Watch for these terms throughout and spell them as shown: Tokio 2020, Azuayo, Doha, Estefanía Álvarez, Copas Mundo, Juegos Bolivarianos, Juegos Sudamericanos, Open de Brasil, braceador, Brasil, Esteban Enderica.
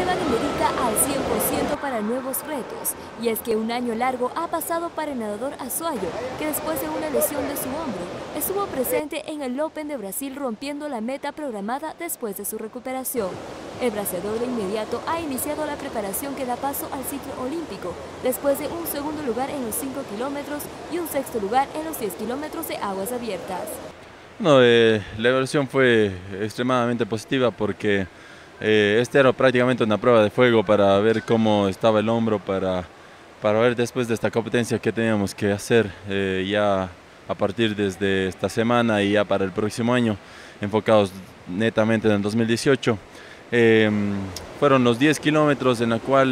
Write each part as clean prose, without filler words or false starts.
Esteban Enderica al 100% para nuevos retos. Y es que un año largo ha pasado para el nadador Azuayo, que después de una lesión de su hombro, estuvo presente en el Open de Brasil rompiendo la meta programada después de su recuperación. El braceador de inmediato ha iniciado la preparación que da paso al ciclo olímpico, después de un segundo lugar en los 5 kilómetros y un sexto lugar en los 10 kilómetros de aguas abiertas. No, la evaluación fue extremadamente positiva porque este era prácticamente una prueba de fuego para ver cómo estaba el hombro, para ver después de esta competencia qué teníamos que hacer ya a partir desde esta semana y ya para el próximo año, enfocados netamente en el 2018. Fueron los 10 kilómetros en la cual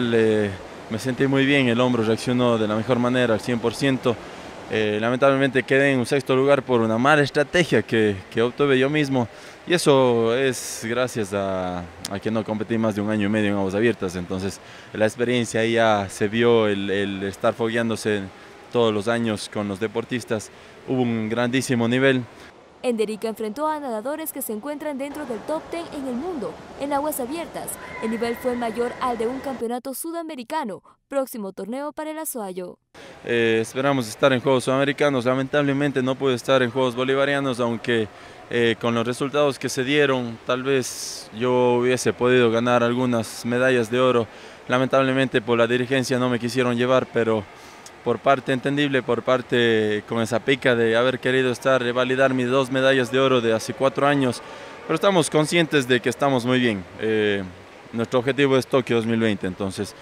me sentí muy bien, el hombro reaccionó de la mejor manera al 100%. Lamentablemente quedé en un sexto lugar por una mala estrategia que obtuve yo mismo, y eso es gracias a que no competí más de un año y medio en aguas abiertas. Entonces la experiencia ahí ya se vio, el estar fogueándose todos los años con los deportistas, hubo un grandísimo nivel. Enderica enfrentó a nadadores que se encuentran dentro del top 10 en el mundo en aguas abiertas. El nivel fue mayor al de un campeonato sudamericano, próximo torneo para el Azuayo. Esperamos estar en Juegos Sudamericanos, lamentablemente no pude estar en Juegos Bolivarianos, aunque con los resultados que se dieron, tal vez yo hubiese podido ganar algunas medallas de oro. Lamentablemente por la dirigencia no me quisieron llevar, pero por parte entendible, por parte con esa pica de haber querido estar, revalidar mis 2 medallas de oro de hace 4 años, pero estamos conscientes de que estamos muy bien. Nuestro objetivo es Tokio 2020, entonces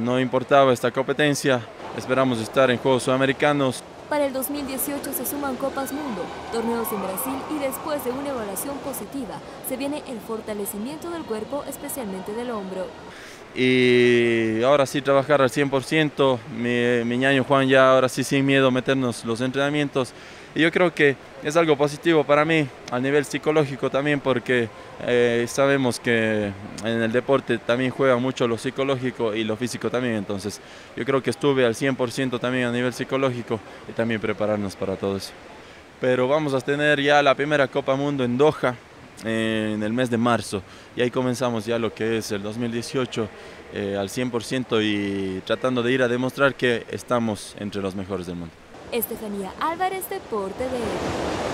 no importaba esta competencia, esperamos estar en Juegos Sudamericanos. Para el 2018 se suman Copas Mundo, torneos en Brasil y después de una evaluación positiva se viene el fortalecimiento del cuerpo, especialmente del hombro. Y ahora sí trabajar al 100%, mi ñaño Juan ya ahora sí sin miedo meternos los entrenamientos. Y yo creo que es algo positivo para mí, a nivel psicológico también, porque sabemos que en el deporte también juega mucho lo psicológico y lo físico también. Entonces yo creo que estuve al 100% también a nivel psicológico y también prepararnos para todo eso. Pero vamos a tener ya la primera Copa Mundo en Doha en el mes de marzo, y ahí comenzamos ya lo que es el 2018 al 100% y tratando de ir a demostrar que estamos entre los mejores del mundo. Estefanía Álvarez, Deporte de